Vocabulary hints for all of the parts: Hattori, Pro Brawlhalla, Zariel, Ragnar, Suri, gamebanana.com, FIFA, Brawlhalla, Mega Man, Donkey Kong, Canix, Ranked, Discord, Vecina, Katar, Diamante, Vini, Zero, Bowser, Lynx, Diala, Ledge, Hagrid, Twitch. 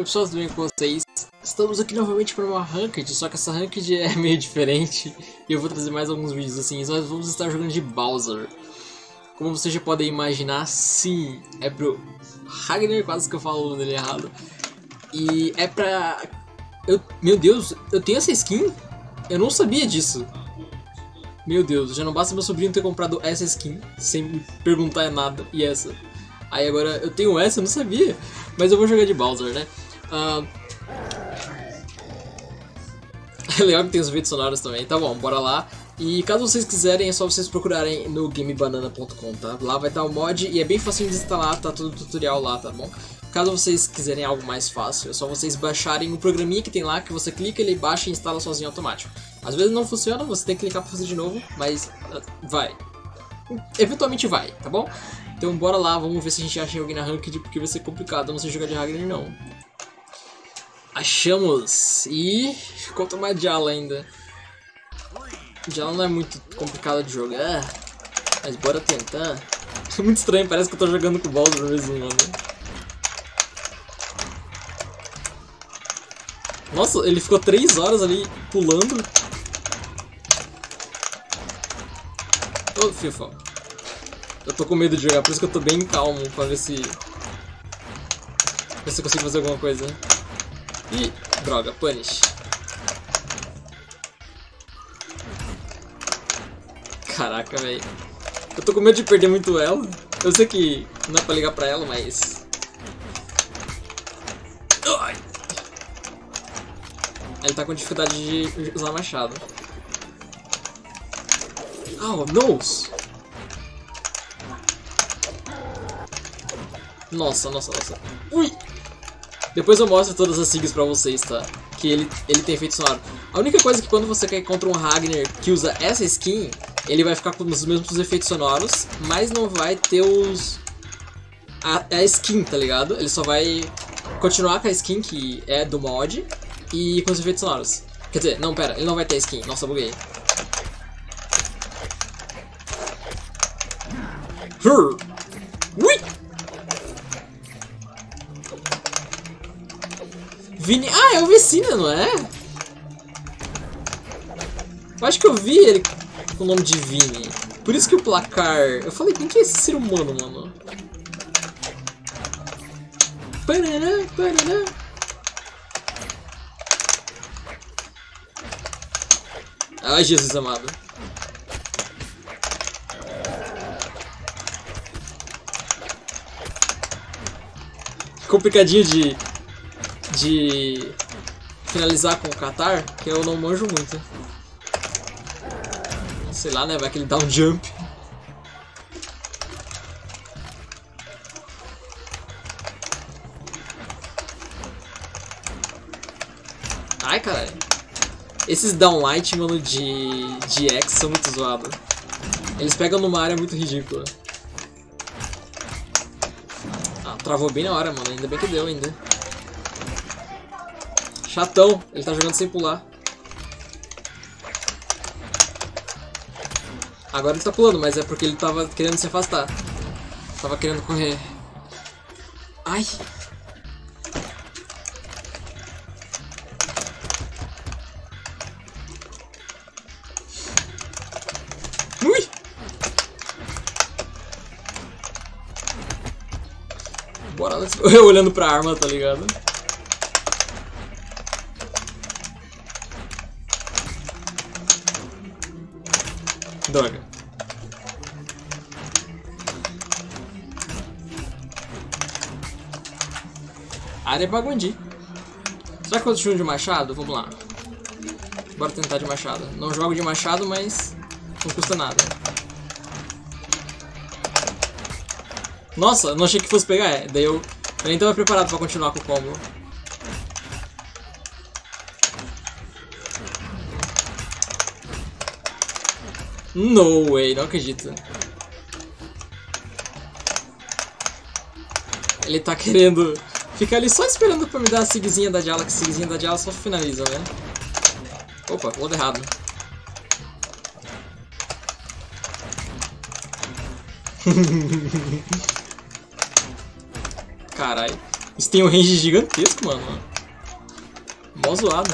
Oi pessoal, tudo bem com vocês? Estamos aqui novamente para uma Ranked, só que essa Ranked é meio diferente. E eu vou trazer mais alguns vídeos assim, nós vamos estar jogando de Bowser. Como vocês já podem imaginar, sim, é pro Ragnar, quase que eu falo o nome dele errado. E é pra... Meu Deus, eu tenho essa skin? Eu não sabia disso. Meu Deus, já não basta meu sobrinho ter comprado essa skin, sem me perguntar nada, e essa. Aí agora eu tenho essa, eu não sabia. Mas eu vou jogar de Bowser, né? É legal que tem os vídeos sonoros também, tá bom, bora lá. E caso vocês quiserem, é só vocês procurarem no gamebanana.com, tá? Lá vai estar o mod e é bem facinho de instalar, tá todo o tutorial lá, tá bom? Caso vocês quiserem algo mais fácil, é só vocês baixarem o programinha que tem lá, que você clica, ele baixa e instala sozinho automático. Às vezes não funciona, você tem que clicar pra fazer de novo, mas vai. Eventualmente vai, tá bom? Então bora lá, vamos ver se a gente acha alguém na Ranked, porque vai ser complicado, não sei jogar de Hagrid não. Achamos! E... ficou tomar Diala ainda. Diala não é muito complicado de jogar, mas bora tentar. É muito estranho, parece que eu tô jogando com o Bowser mesmo, mano. Nossa, ele ficou 3 horas ali pulando. Ô, FIFA. Eu tô com medo de jogar, por isso que eu tô bem calmo pra ver se... eu consigo fazer alguma coisa. Ih, droga, punish. Caraca, velho. Eu tô com medo de perder muito ela. Eu sei que não é pra ligar pra ela, mas... ai! Ele tá com dificuldade de usar machado. Oh, nossa! Nossa, nossa, nossa. Ui! Depois eu mostro todas as siglas pra vocês, tá? Que ele tem efeito sonoro. A única coisa é que quando você quer contra um Ragnar que usa essa skin, ele vai ficar com os mesmos efeitos sonoros, mas não vai ter os... a skin, tá ligado? Ele só vai continuar com a skin que é do mod e com os efeitos sonoros. Quer dizer, não, pera, ele não vai ter a skin. Nossa, buguei. Ui! Vini... ah, é o Vecina, não é? Eu acho que eu vi ele com o nome de Vini. Por isso que o placar... eu falei, quem que é esse ser humano, mano? Parará, parará. Ai, Jesus amado. Complicadinho de finalizar com o Katar, que eu não manjo muito. Sei lá, né? Vai que ele dá um jump. Ai, caralho. Esses downlight, mano, de X são muito zoados. Eles pegam numa área muito ridícula. Ah, travou bem na hora, mano. Ainda bem que deu ainda. Chatão, ele tá jogando sem pular. Agora ele tá pulando, mas é porque ele tava querendo se afastar. Tava querendo correr. Ai! Ui! Bora, eu olhando pra arma, tá ligado? Droga. Área bagundi. Será que eu jogo de machado? Vamos lá. Bora tentar de machado. Não jogo de machado, mas não custa nada. Nossa, não achei que fosse pegar. É, daí eu nem tava preparado pra continuar com o combo. No way, não acredito. Ele tá querendo ficar ali só esperando pra me dar a sigzinha da Diala, que a sigzinha da Diala só finaliza, né? Opa, pulou errado. Caralho. Isso tem um range gigantesco, mano. Mó zoado.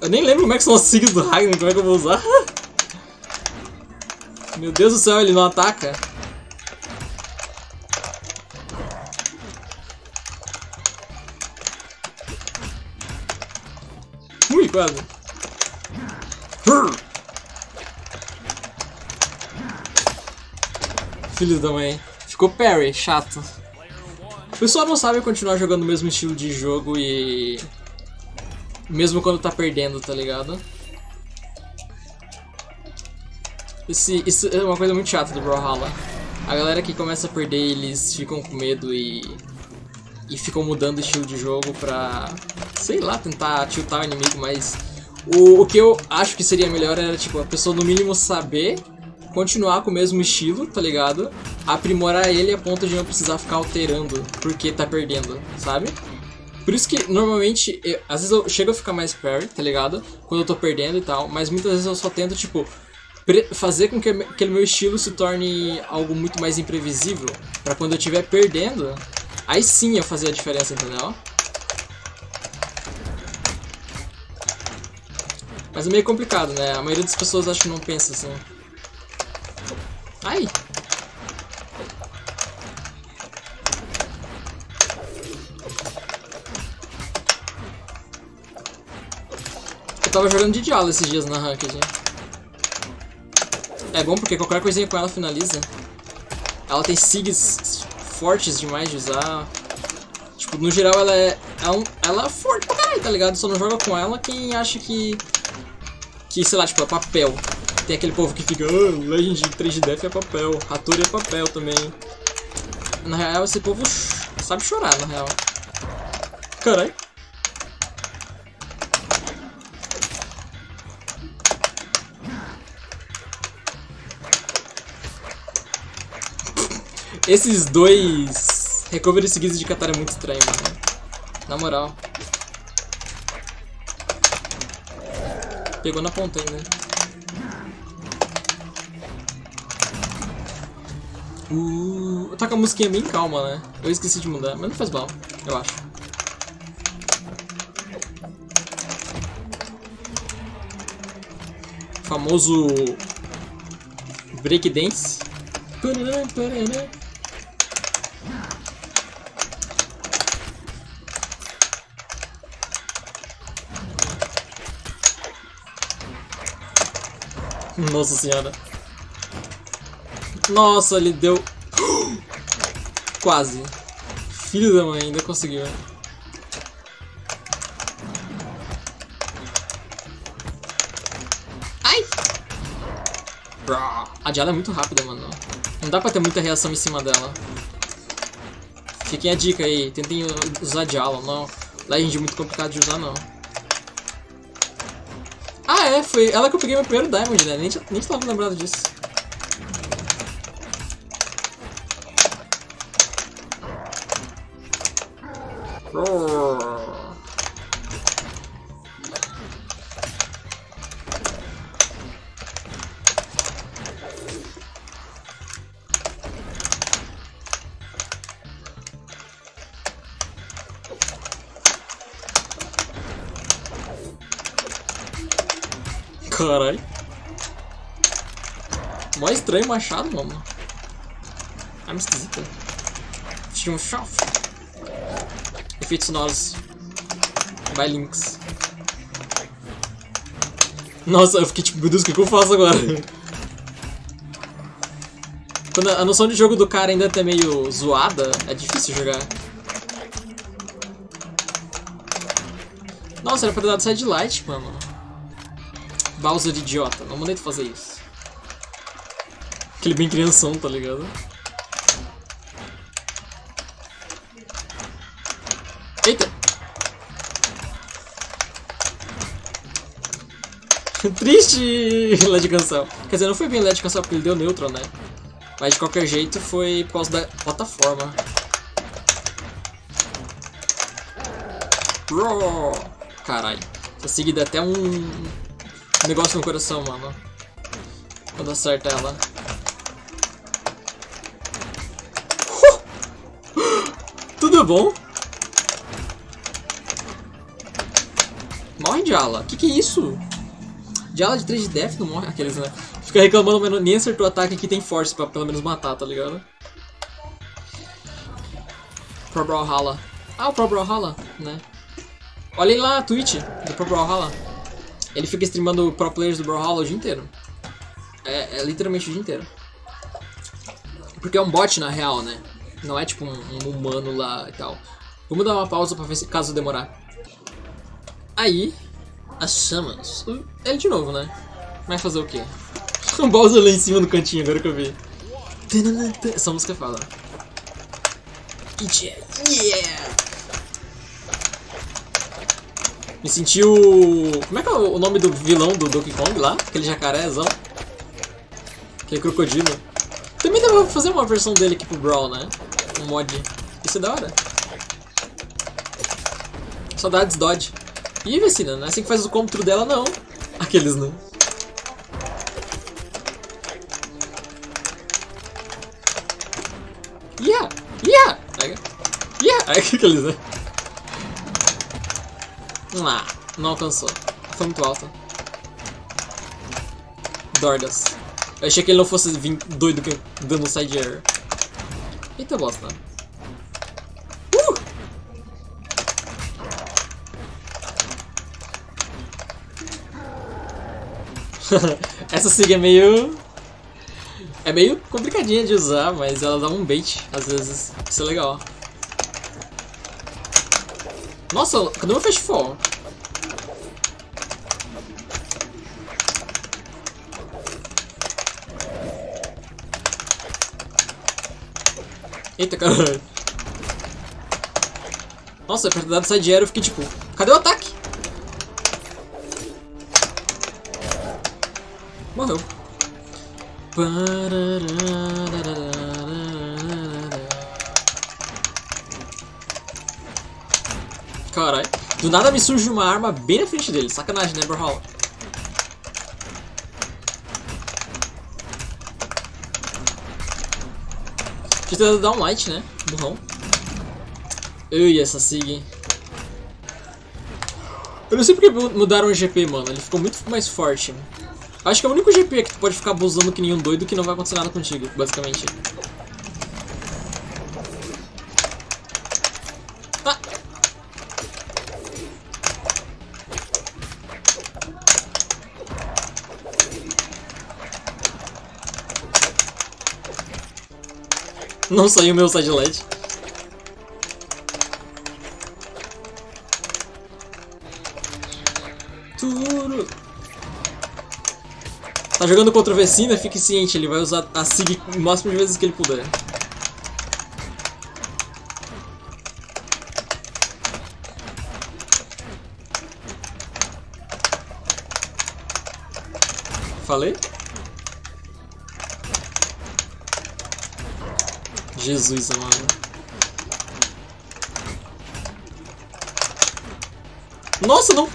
Eu nem lembro como é que são as siglas do Ragnar, como é que eu vou usar. Meu Deus do céu, ele não ataca. Ui, quase. Filho da mãe. Ficou parry, chato. O pessoal não sabe continuar jogando o mesmo estilo de jogo e... mesmo quando tá perdendo, tá ligado? Isso é uma coisa muito chata do Brawlhalla. A galera que começa a perder, eles ficam com medo e ficam mudando o estilo de jogo pra... sei lá, tentar tiltar o inimigo, mas... O que eu acho que seria melhor era, tipo, a pessoa no mínimo saber... continuar com o mesmo estilo, tá ligado? Aprimorar ele a ponto de não precisar ficar alterando porque tá perdendo, sabe? Por isso que normalmente, às vezes eu chego a ficar mais parry, tá ligado? Quando eu tô perdendo e tal, mas muitas vezes eu só tento, tipo, fazer com que aquele meu estilo se torne algo muito mais imprevisível, pra quando eu estiver perdendo, aí sim eu fazer a diferença, entendeu? Mas é meio complicado, né? A maioria das pessoas acho que não pensa assim. Ai! Eu tava jogando de Diala esses dias na ranked. É bom porque qualquer coisinha com ela finaliza. Ela tem sigs fortes demais de usar. Tipo, no geral ela é forte pra caralho, tá ligado? Só não joga com ela quem acha que sei lá, tipo, é papel. Tem aquele povo que fica, Legend 3 de Def é papel, Hattori é papel também. Na real, esse povo sabe chorar, na real. Caralho. Esses dois recovery seguidos de Katar é muito estranho, mano. Na moral. Pegou na ponta ainda. Eu tô com a musiquinha bem calma, né? Eu esqueci de mudar, mas não faz mal, eu acho. O famoso breakdance. Nossa senhora. Nossa, ele deu... Quase. Filho da mãe, ainda conseguiu. Ai! A Diala é muito rápida, mano. Não dá pra ter muita reação em cima dela. Fiquem a dica aí. Tentem usar a Diala. Não. Lá é muito complicado de usar, não. Ah, é. Foi ela que eu peguei meu primeiro Diamond, né? Nem tava lembrado disso. Caralho. Mó estranho machado, mano. Ah, me esquisita. Tinha um chofe. Efeitos sonoros. Vai, Lynx. Nossa, eu fiquei tipo, meu Deus, o que eu faço agora? Quando a noção de jogo do cara ainda tá meio zoada, é difícil jogar. Nossa, era pra dar side light, mano. Bowser de idiota, não mandei tu fazer isso. Aquele bem crianção, tá ligado? Eita! Triste! Ledge cancel. Quer dizer, não foi bem Ledge cancel porque ele deu neutro, né? Mas de qualquer jeito foi por causa da plataforma. Caralho. Essa seguida até um negócio no coração, mano. Quando acerta ela. bom. Morre, Diala. Que é isso? Diala de 3 de death não morre. Aqueles, né? Fica reclamando, mas nem acertou o ataque aqui. Tem force pra pelo menos matar, tá ligado? Pro Brawlhalla. Ah, o Pro Brawlhalla, né? Olhem lá a Twitch do Pro Brawlhalla. Ele fica streamando pro players do Brawlhalla o dia inteiro. É literalmente o dia inteiro. Porque é um bot na real, né? Não é tipo um humano lá e tal. Vamos dar uma pausa pra ver se caso demorar. Aí, as chamas. Ele de novo, né? Vai fazer o quê? Um Bowser lá em cima no cantinho, agora que eu vi. Essa música fala. Yeah! Me sentiu. Como é que é o nome do vilão do Donkey Kong lá? Aquele jacarézão? Aquele crocodilo. Também dá pra fazer uma versão dele aqui pro Brawl, né? Um mod. Isso é da hora. Saudades Dodge. Ih, Vecina, não é assim que faz o cômputo dela, não. Aqueles, né? Yeah! Yeah! Yeah! Aqueles, né? Ah, não alcançou. Foi muito alta. Dorgas. Eu achei que ele não fosse vir doido dando side air. Eita bosta. Essa siga é meio... é meio complicadinha de usar, mas ela dá um bait, às vezes. Isso é legal. Nossa, cadê meu festival? Eita, caralho. Nossa, apertado dado side air eu fiquei tipo... cadê o ataque? Morreu. Caralho. Do nada me surge uma arma bem na frente dele. Sacanagem, né, Brawlhalla? Deixa eu tentar dar um light, né? Burrão. Ui, essa sig. Eu não sei porque mudaram o GP, mano. Ele ficou muito mais forte. Acho que é o único GP que tu pode ficar abusando que nenhum doido que não vai acontecer nada contigo, basicamente. Não saiu meu side Ledge. Tá jogando contra o Vecina, fique ciente, ele vai usar a SIG o máximo de vezes que ele puder. Falei? Jesus, mano. Nossa, não...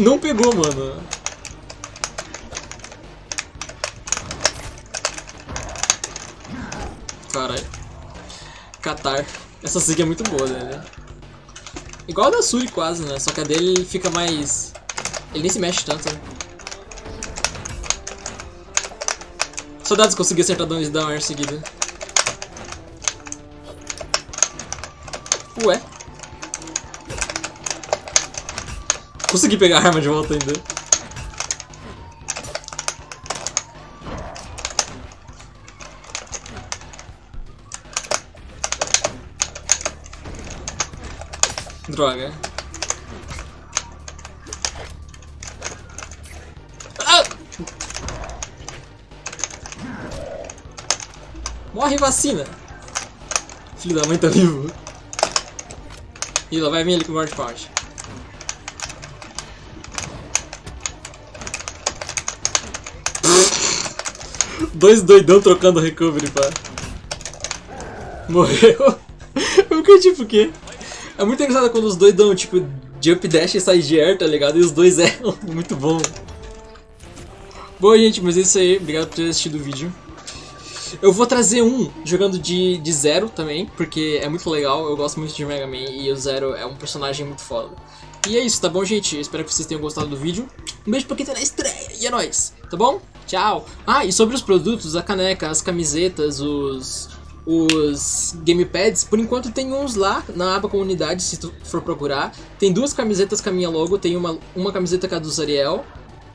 não pegou, mano. Caralho. Katar. Essa sig é muito boa, né? Igual a da Suri quase, né? Só que a dele fica mais... ele nem se mexe tanto, né? Saudades consegui acertar dois down air seguida. Ué. Consegui pegar a arma de volta ainda. Droga. Morre, Vecina! Filho da mãe, tá vivo. E lá vai vir ele com o morte forte. Dois doidão trocando recovery, pá. Morreu. Eu fiquei tipo o quê? É muito engraçado quando os dois dão tipo jump dash e sai de air, tá ligado? E os dois erram. Muito bom. Bom, gente, mas é isso aí. Obrigado por ter assistido o vídeo. Eu vou trazer um jogando de Zero também, porque é muito legal, eu gosto muito de Mega Man e o Zero é um personagem muito foda. E é isso, tá bom, gente? Eu espero que vocês tenham gostado do vídeo. Um beijo pra quem tá na estreia e é nóis, tá bom? Tchau! Ah, e sobre os produtos, a caneca, as camisetas, os gamepads, por enquanto tem uns lá na aba comunidade, se tu for procurar. Tem duas camisetas com a minha logo, tem uma camiseta com a do Zariel,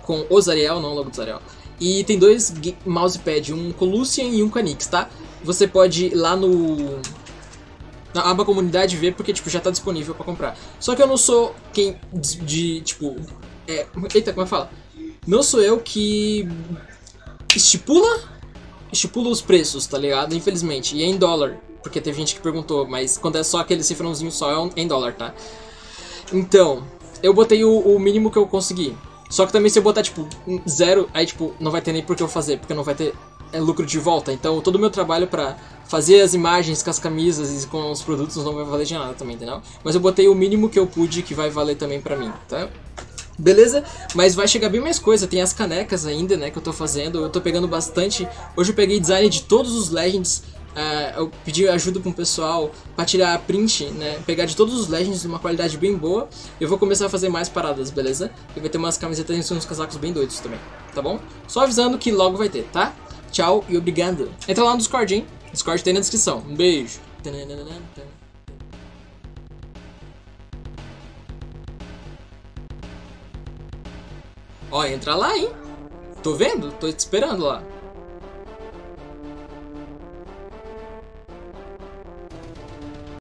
com o Zariel, não logo do Zariel. E tem dois mousepad, um Colucian e um Canix, tá? Você pode ir lá na aba comunidade ver, porque tipo, já tá disponível pra comprar. Só que eu não sou quem não sou eu que estipula os preços, tá ligado? Infelizmente. E é em dólar, porque teve gente que perguntou, mas quando é só aquele cifrãozinho só é em dólar, tá? Então, eu botei o mínimo que eu consegui. Só que também se eu botar, tipo, zero, aí, tipo, não vai ter nem por que eu fazer, porque não vai ter lucro de volta. Então, todo o meu trabalho pra fazer as imagens com as camisas e com os produtos não vai valer de nada também, entendeu? Mas eu botei o mínimo que eu pude, que vai valer também pra mim, tá? Beleza? Mas vai chegar bem mais coisa, tem as canecas ainda, né, que eu tô fazendo, eu tô pegando bastante. Hoje eu peguei design de todos os Legends, eu pedi ajuda para um pessoal para tirar a print, né? Pegar de todos os Legends de uma qualidade bem boa. Eu vou começar a fazer mais paradas, beleza? E vai ter umas camisetas e uns casacos bem doidos também, tá bom? Só avisando que logo vai ter, tá? Tchau e obrigado. Entra lá no Discord, hein? Discord tem na descrição. Um beijo. Ó, entra lá, hein? Tô vendo? Tô te esperando lá.